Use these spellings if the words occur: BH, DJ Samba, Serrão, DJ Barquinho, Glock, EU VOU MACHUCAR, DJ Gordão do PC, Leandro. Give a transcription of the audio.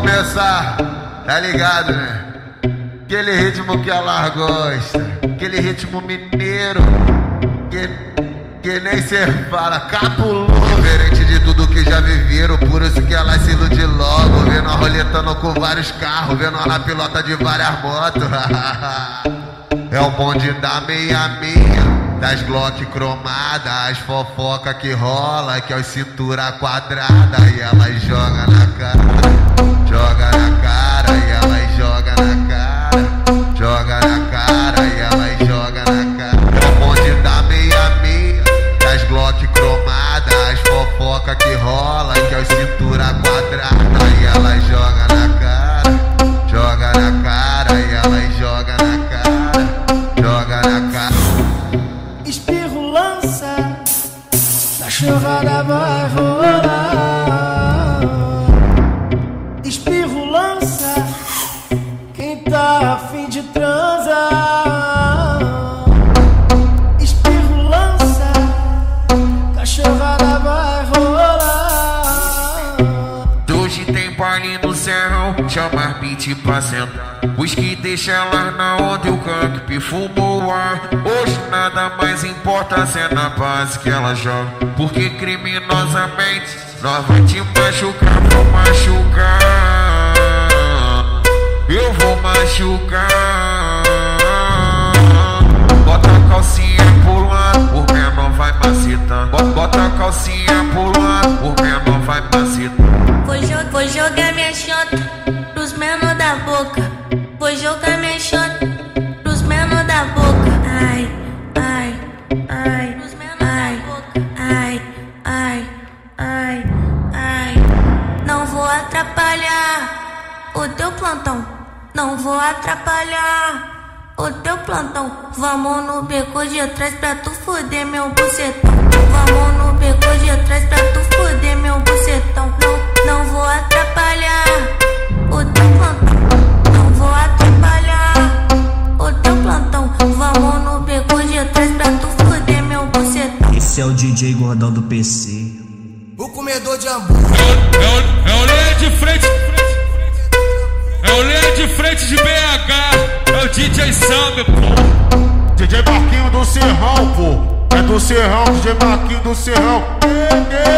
começar, tá ligado, né? Aquele ritmo que ela gosta, aquele ritmo mineiro, que nem se fala, capuloso. Diferente de tudo que já viveram, por isso que ela se ilude logo. Vendo ela roletando com vários carros, vendo ela pilota de várias motos. É o bonde da meia-meia, das Glock cromadas, as fofoca que rola, que é os cintura quadrada. E ela joga na cara, joga na cara, e ela joga na cara, joga na cara, e ela joga na cara. É o bonde da meia-meia, das Glock cromadas, as fofoca que rola, que é os cintura quadrada. E ela joga na cara, joga na cara, e ela joga na cara, joga na cara. Espirro lança, a chorada vai rolar. Espirro lança, quem tá a fim de transar. Espirro lança, a chorada vai rolar. Hoje tem baile no Serrão, chama as beat pra sentar. Os que deixam elas na onda e o canto perfumou o ar. Hoje nada mais importa, se é na base que ela joga. Porque criminosamente nós vamos te machucar, vou machucar. Eu vou machucar. Bota a calcinha por lá, o menor vai macetar. Bota a calcinha por lá, o menor vai macetar. Vou jogar minha chota pros menor da boca. Vou jogar minha chota pros menor da boca. Ai, ai, ai, pros menor da boca. Ai, ai, ai, ai. Não vou atrapalhar o teu plantão. Não vou atrapalhar o teu plantão. Vamos no beco de trás pra tu foder meu bucetão. Vamos no beco de trás pra tu foder meu bucetão. Não vou atrapalhar o teu plantão. Vou atrapalhar o teu plantão. Vamos no beco de trás pra tu foder meu bucetão. Esse é o DJ Gordão do PC, o comedor de hambúrguer. É o Leandro de frente. É o Leandro de frente de BH. É o DJ Samba, pô. DJ Barquinho do Serrão, pô. É do Serrão, DJ Barquinho do Serrão.